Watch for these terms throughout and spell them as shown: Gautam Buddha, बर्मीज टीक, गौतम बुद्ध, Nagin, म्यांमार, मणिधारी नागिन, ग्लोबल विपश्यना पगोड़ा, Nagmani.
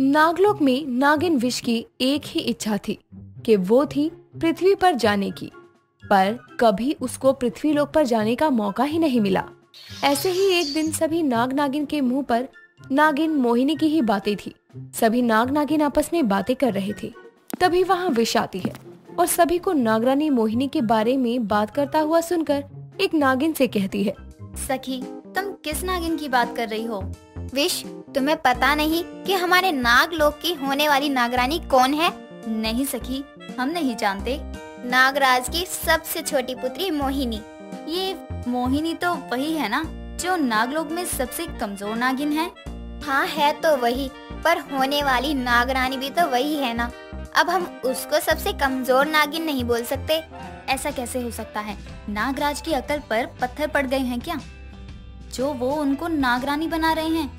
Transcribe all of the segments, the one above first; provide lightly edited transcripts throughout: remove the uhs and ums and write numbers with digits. नागलोक में नागिन विष की एक ही इच्छा थी कि वो थी पृथ्वी पर जाने की, पर कभी उसको पृथ्वीलोक पर जाने का मौका ही नहीं मिला। ऐसे ही एक दिन सभी नाग नागिन के मुंह पर नागिन मोहिनी की ही बातें थी। सभी नाग नागिन आपस में बातें कर रहे थे, तभी वहाँ विष आती है और सभी को नागरानी मोहिनी के बारे में बात करता हुआ सुनकर एक नागिन से कहती है, सखी तुम किस नागिन की बात कर रही हो? विष, तुम्हें पता नहीं कि हमारे नागलोक की होने वाली नागरानी कौन है? नहीं सखी, हम नहीं जानते। नागराज की सबसे छोटी पुत्री मोहिनी। ये मोहिनी तो वही है ना जो नागलोक में सबसे कमजोर नागिन है? हाँ है तो वही, पर होने वाली नागरानी भी तो वही है ना। अब हम उसको सबसे कमजोर नागिन नहीं बोल सकते? ऐसा कैसे हो सकता है? नागराज की अकल पर पत्थर पड़ गए हैं क्या जो वो उनको नागरानी बना रहे हैं?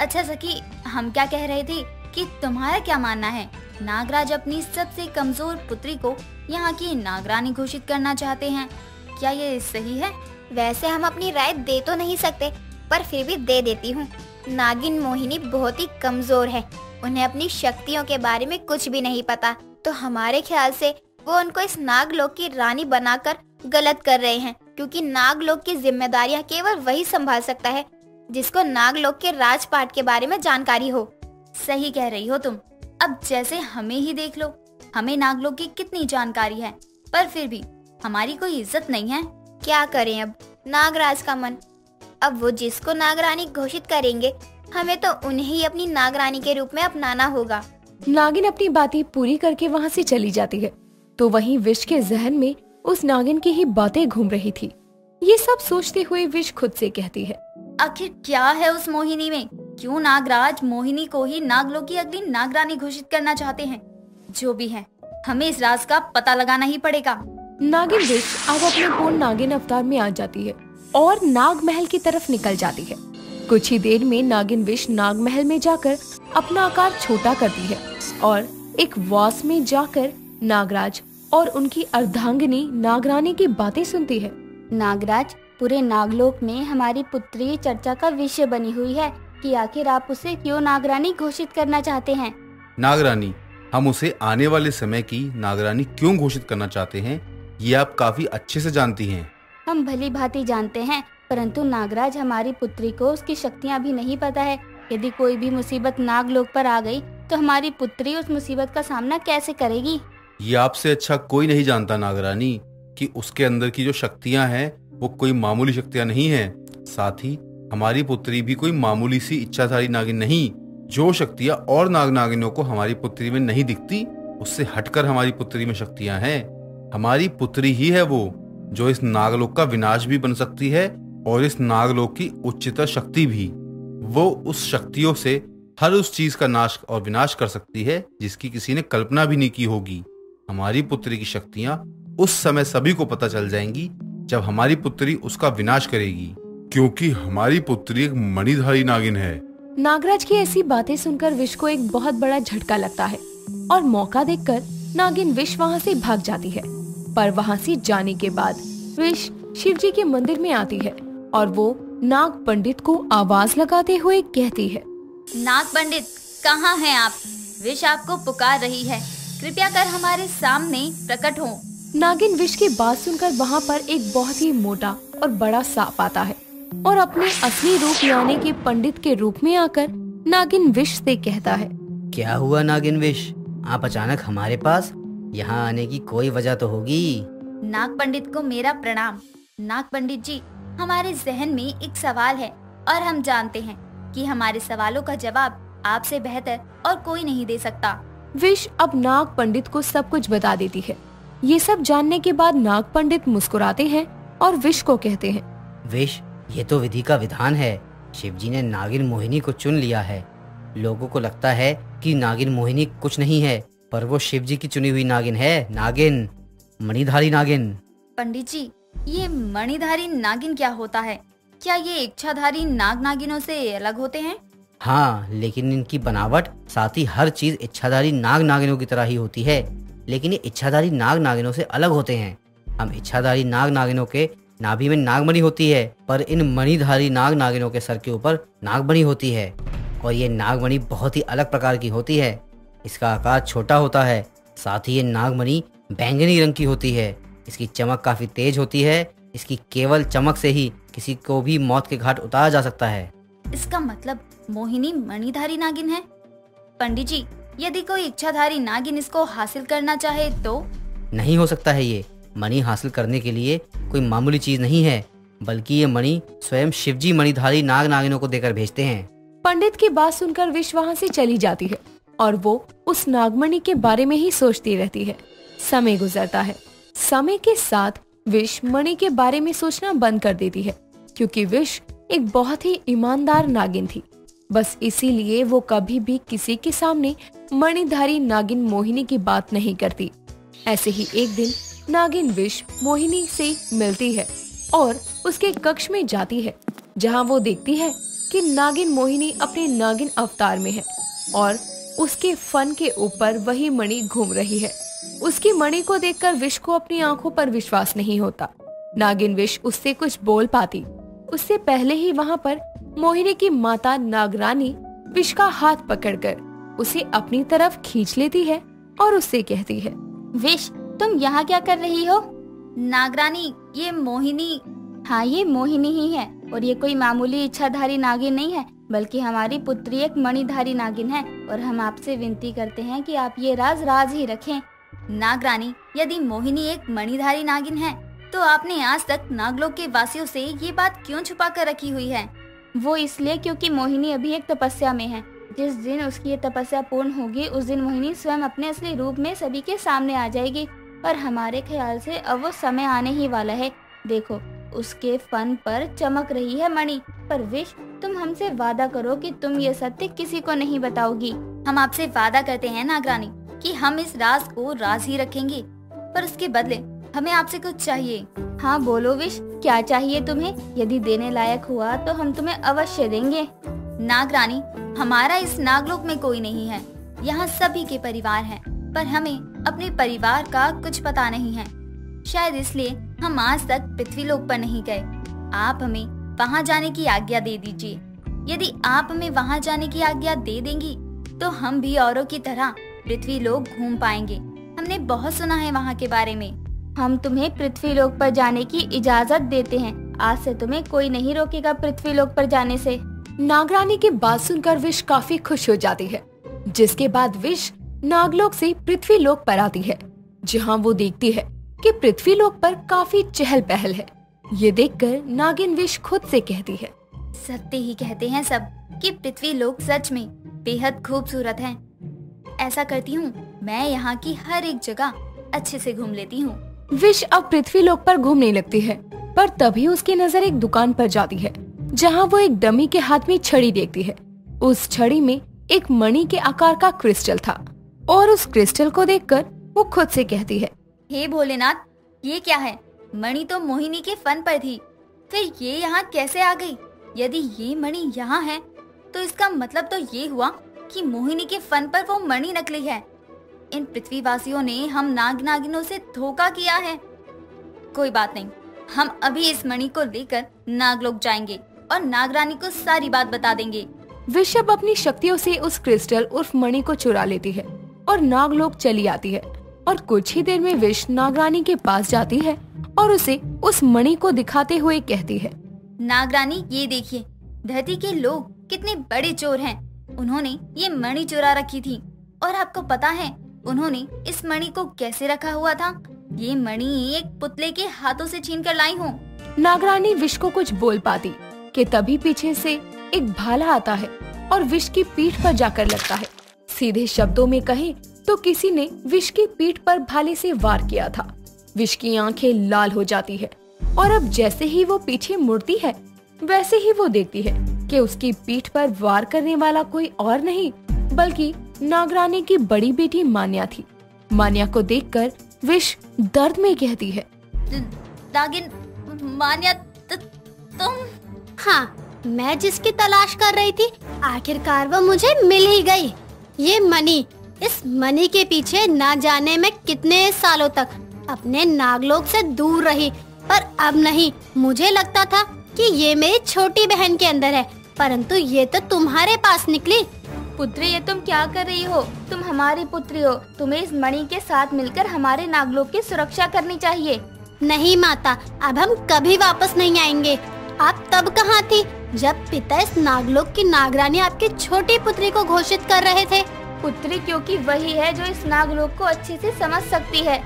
अच्छा सखी, हम क्या कह रहे थे कि तुम्हारा क्या मानना है? नागराज अपनी सबसे कमजोर पुत्री को यहाँ की नागरानी घोषित करना चाहते हैं, क्या ये सही है? वैसे हम अपनी राय दे तो नहीं सकते, पर फिर भी दे देती हूँ। नागिन मोहिनी बहुत ही कमजोर है, उन्हें अपनी शक्तियों के बारे में कुछ भी नहीं पता, तो हमारे ख्याल से वो उनको इस नागलोक की रानी बनाकर गलत कर रहे हैं, क्योंकि नागलोक की जिम्मेदारियां केवल वही संभाल सकता है जिसको नागलोक के राजपाट के बारे में जानकारी हो। सही कह रही हो तुम। अब जैसे हमें ही देख लो, हमें नागलोक की कितनी जानकारी है, पर फिर भी हमारी कोई इज्जत नहीं है। क्या करें अब, नागराज का मन। अब वो जिसको नागरानी घोषित करेंगे, हमें तो उन्हें ही अपनी नागरानी के रूप में अपनाना होगा। नागिन अपनी बातें पूरी करके वहाँ से चली जाती है, तो वहीं विष के जहन में उस नागिन की ही बातें घूम रही थी। ये सब सोचते हुए विष खुद से कहती है, आखिर क्या है उस मोहिनी में? क्यों नागराज मोहिनी को ही नागलोक की अगली नागरानी घोषित करना चाहते हैं? जो भी है, हमें इस राज का पता लगाना ही पड़ेगा। नागिन विष अब अपने पूर्ण नागिन अवतार में आ जाती है और नाग महल की तरफ निकल जाती है। कुछ ही देर में नागिन विष नाग महल में जाकर अपना आकार छोटा करती है और एक वास में जाकर नागराज और उनकी अर्धांगिनी नागरानी की बातें सुनती है। नागराज, पूरे नागलोक में हमारी पुत्री चर्चा का विषय बनी हुई है कि आखिर आप उसे क्यों नागरानी घोषित करना चाहते हैं? नागरानी, हम उसे आने वाले समय की नागरानी क्यों घोषित करना चाहते हैं, ये आप काफी अच्छे से जानती हैं। हम भली भांति जानते हैं, परंतु नागराज, हमारी पुत्री को उसकी शक्तियाँ भी नहीं पता है। यदि कोई भी मुसीबत नागलोक पर आ गई तो हमारी पुत्री उस मुसीबत का सामना कैसे करेगी? ये आपसे अच्छा कोई नहीं जानता नागरानी कि उसके अंदर की जो शक्तियाँ हैं वो कोई मामूली शक्तियाँ नहीं है। साथ ही हमारी पुत्री भी कोई मामूली सी इच्छाधारी नागिन नहीं। जो शक्तियाँ और नाग नागिनों को हमारी पुत्री में नहीं दिखती, उससे हटकर हमारी पुत्री में शक्तियाँ हैं। हमारी पुत्री ही है वो जो इस नागलोक का विनाश भी बन सकती है और इस नागलोक की उच्चतर शक्ति भी। वो उस शक्तियों से हर उस चीज का नाश और विनाश कर सकती है जिसकी किसी ने कल्पना भी नहीं की होगी। हमारी पुत्री की शक्तियाँ उस समय सभी को पता चल जाएंगी जब हमारी पुत्री उसका विनाश करेगी, क्योंकि हमारी पुत्री एक मणिधारी नागिन है। नागराज की ऐसी बातें सुनकर विष को एक बहुत बड़ा झटका लगता है और मौका देखकर नागिन विष वहाँ से भाग जाती है। पर वहाँ से जाने के बाद विष शिवजी के मंदिर में आती है और वो नाग पंडित को आवाज लगाते हुए कहती है, नाग पंडित कहाँ हैं आप? विष आपको पुकार रही है, कृपया कर हमारे सामने प्रकट हो। नागिन विष की बात सुनकर वहाँ पर एक बहुत ही मोटा और बड़ा सांप आता है और अपने असली रूप यानी कि पंडित के रूप में आकर नागिन विष से कहता है, क्या हुआ नागिन विष, आप अचानक हमारे पास? यहाँ आने की कोई वजह तो होगी। नाग पंडित को मेरा प्रणाम। नाग पंडित जी, हमारे जहन में एक सवाल है और हम जानते हैं कि हमारे सवालों का जवाब आपसे बेहतर और कोई नहीं दे सकता। विष अब नाग पंडित को सब कुछ बता देती है। ये सब जानने के बाद नाग पंडित मुस्कुराते हैं और विष को कहते हैं, विष, ये तो विधि का विधान है। शिवजी ने नागिन मोहिनी को चुन लिया है। लोगों को लगता है कि नागिन मोहिनी कुछ नहीं है, पर वो शिवजी की चुनी हुई नागिन है। नागिन, मणिधारी नागिन। पंडित जी, ये मणिधारी नागिन क्या होता है? क्या ये इच्छाधारी नाग नागिनों से अलग होते हैं? हाँ, लेकिन इनकी बनावट, साथ ही हर चीज इच्छाधारी नाग नागिनों की तरह ही होती है, लेकिन ये इच्छाधारी नाग नागिनों से अलग होते हैं। हम इच्छाधारी नाग नागिनों के नाभि में नागमणि होती है, पर इन मणिधारी नाग नागिनों के सर के ऊपर नागमणि होती है। और ये नागमणि बहुत ही अलग प्रकार की होती है। इसका आकार छोटा होता है, साथ ही ये नागमणि बैंगनी रंग की होती है। इसकी चमक काफ़ी तेज होती है। इसकी केवल चमक से ही किसी को भी मौत के घाट उतारा जा सकता है। इसका मतलब मोहिनी मणिधारी नागिन है। पंडित जी, यदि कोई इच्छाधारी नागिन इसको हासिल करना चाहे तो? नहीं हो सकता है। ये मणि हासिल करने के लिए कोई मामूली चीज नहीं है, बल्कि ये मणि स्वयं शिवजी मणिधारी नाग नागिनों को देकर भेजते हैं। पंडित की बात सुनकर विश वहाँ से चली जाती है और वो उस नागमणि के बारे में ही सोचती रहती है। समय गुजरता है। समय के साथ विश मणि के बारे में सोचना बंद कर देती है, क्योंकि विश एक बहुत ही ईमानदार नागिन थी। बस इसीलिए वो कभी भी किसी के सामने मणिधारी नागिन मोहिनी की बात नहीं करती। ऐसे ही एक दिन नागिन विश मोहिनी से मिलती है और उसके कक्ष में जाती है, जहां वो देखती है कि नागिन मोहिनी अपने नागिन अवतार में है और उसके फन के ऊपर वही मणि घूम रही है। उसकी मणि को देखकर विश को अपनी आंखों पर विश्वास नहीं होता। नागिन विश उससे कुछ बोल पाती उससे पहले ही वहां पर मोहिनी की माता नागरानी विश का हाथ पकड़कर उसे अपनी तरफ खींच लेती है और उससे कहती है, विश, तुम यहाँ क्या कर रही हो? नागरानी, ये मोहिनी, हाँ ये मोहिनी ही है, और ये कोई मामूली इच्छाधारी नागिन नहीं है, बल्कि हमारी पुत्री एक मणिधारी नागिन है, और हम आपसे विनती करते हैं कि आप ये राज ही रखें। नागरानी, यदि मोहिनी एक मणिधारी नागिन है तो आपने आज तक नागलोक के वासियों से ये बात क्यों छुपा कर रखी हुई है? वो इसलिए क्योंकि मोहिनी अभी एक तपस्या में है। जिस दिन उसकी ये तपस्या पूर्ण होगी, उस दिन मोहिनी स्वयं अपने असली रूप में सभी के सामने आ जाएगी, और हमारे ख्याल से अब वो समय आने ही वाला है। देखो, उसके फन पर चमक रही है मणि। पर विश, तुम हमसे वादा करो कि तुम ये सत्य किसी को नहीं बताओगी। हम आपसे वादा करते हैं नागरानी कि हम इस राज को राज ही रखेंगे, पर उसके बदले हमें आपसे कुछ चाहिए। हाँ बोलो विश, क्या चाहिए तुम्हें? यदि देने लायक हुआ तो हम तुम्हें अवश्य देंगे। नागरानी, हमारा इस नागलोक में कोई नहीं है। यहाँ सभी के परिवार हैं, पर हमें अपने परिवार का कुछ पता नहीं है। शायद इसलिए हम आज तक पृथ्वीलोक पर नहीं गए। आप हमें वहाँ जाने की आज्ञा दे दीजिए। यदि आप हमें वहाँ जाने की आज्ञा दे देंगी तो हम भी औरों की तरह पृथ्वीलोक घूम पाएंगे। हमने बहुत सुना है वहाँ के बारे में। हम तुम्हें पृथ्वीलोक पर जाने की इजाजत देते हैं। आज से तुम्हें कोई नहीं रोकेगा पृथ्वीलोक पर जाने से। नागरानी की बात सुनकर विश काफी खुश हो जाती है, जिसके बाद विश नागलोक से पृथ्वीलोक पर आती है, जहाँ वो देखती है कि पृथ्वीलोक पर काफी चहल पहल है। ये देखकर नागिन विश खुद से कहती है, सत्य ही कहते हैं सब कि पृथ्वीलोक सच में बेहद खूबसूरत है। ऐसा करती हूँ, मैं यहाँ की हर एक जगह अच्छे से घूम लेती हूँ। विश अब पृथ्वीलोक पर घूमने लगती है, पर तभी उसकी नजर एक दुकान पर जाती है, जहाँ वो एक डमी के हाथ में छड़ी देखती है। उस छड़ी में एक मणि के आकार का क्रिस्टल था, और उस क्रिस्टल को देखकर वो खुद से कहती है, हे भोलेनाथ, ये क्या है? मणि तो मोहिनी के फन पर थी, फिर ये यहाँ कैसे आ गई? यदि ये मणि यहाँ है तो इसका मतलब तो ये हुआ कि मोहिनी के फन पर वो मणि नकली है। इन पृथ्वीवासियों ने हम नाग नागिनों से धोखा किया है। कोई बात नहीं, हम अभी इस मणि को लेकर नागलोक जाएंगे और नागरानी को सारी बात बता देंगे। विशभ अपनी शक्तियों से उस क्रिस्टल उर्फ मणि को चुरा लेती है और नागलोक चली आती है। और कुछ ही देर में विश नागरानी के पास जाती है और उसे उस मणि को दिखाते हुए कहती है, नागरानी, ये देखिए, धरती के लोग कितने बड़े चोर हैं। उन्होंने ये मणि चुरा रखी थी, और आपको पता है उन्होंने इस मणि को कैसे रखा हुआ था? ये मणि एक पुतले के हाथों से छीन कर लाई हूँ। नागरानी विश को कुछ बोल पाती कि तभी पीछे से एक भाला आता है और विश की पीठ पर जाकर लगता है। सीधे शब्दों में कहे तो किसी ने विश की पीठ पर भाले से वार किया था। विश की आंखें लाल हो जाती है, और अब जैसे ही वो पीछे मुड़ती है वैसे ही वो देखती है कि उसकी पीठ पर वार करने वाला कोई और नहीं बल्कि नागरानी की बड़ी बेटी मान्या थी। मान्या को देखकर विश दर्द में कहती है, नागिन मान्या, तुम? हाँ, मैं जिसकी तलाश कर रही थी आखिरकार वो मुझे मिल ही गई। ये मणि, इस मणि के पीछे ना जाने में कितने सालों तक अपने नागलोक से दूर रही, पर अब नहीं। मुझे लगता था कि ये मेरी छोटी बहन के अंदर है, परंतु ये तो तुम्हारे पास निकली। पुत्री, ये तुम क्या कर रही हो? तुम हमारी पुत्री हो, तुम्हें इस मणि के साथ मिलकर हमारे नागलोक की सुरक्षा करनी चाहिए। नहीं माता, अब हम कभी वापस नहीं आएंगे। आप तब कहाँ थी जब पिता इस नागलोक की नागरानी आपकी छोटी पुत्री को घोषित कर रहे थे? पुत्री क्योंकि वही है जो इस नागलोक को अच्छे से समझ सकती है।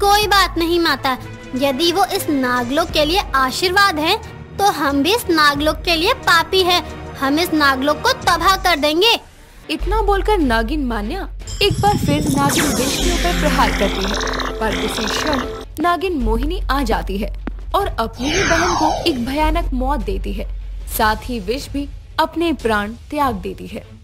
कोई बात नहीं माता, यदि वो इस नागलोक के लिए आशीर्वाद है तो हम भी इस नागलोक के लिए पापी है। हम इस नागलोक को तबाह कर देंगे। इतना बोलकर नागिन मान्या एक बार फिर नागिन विष के ऊपर प्रहार करती है, पर उसी क्षण नागिन मोहिनी आ जाती है और अपनी ही बहन को एक भयानक मौत देती है। साथ ही विष भी अपने प्राण त्याग देती है।